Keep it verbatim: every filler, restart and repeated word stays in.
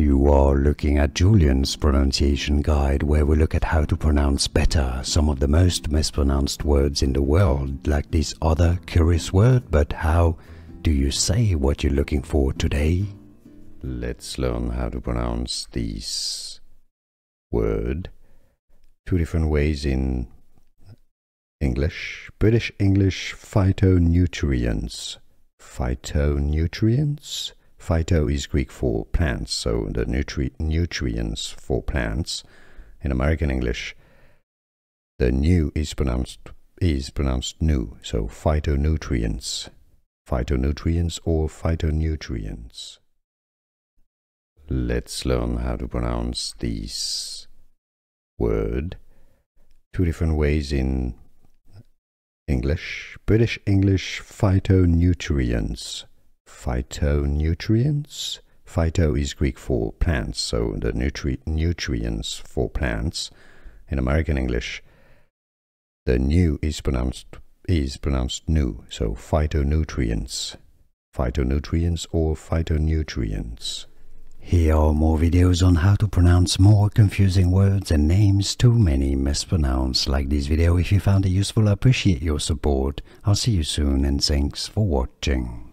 You are looking at Julian's pronunciation guide, where we look at how to pronounce better some of the most mispronounced words in the world, like this other curious word. But how do you say what you're looking for today? Let's learn how to pronounce this word two different ways in English. British English, phytonutrients. Phytonutrients? Phyto is Greek for plants, so the nutri nutrients for plants. In American English, the new is pronounced is pronounced new, so phytonutrients, phytonutrients or phytonutrients. Let's learn how to pronounce this word two different ways in English. British English, phytonutrients. Phytonutrients? Phyto is Greek for plants, so the nutri nutrients for plants. In American English, the new is pronounced is pronounced new, so phytonutrients, phytonutrients or phytonutrients. Here are more videos on how to pronounce more confusing words and names too many mispronounced. Like this video if you found it useful. I appreciate your support. I'll see you soon, and thanks for watching.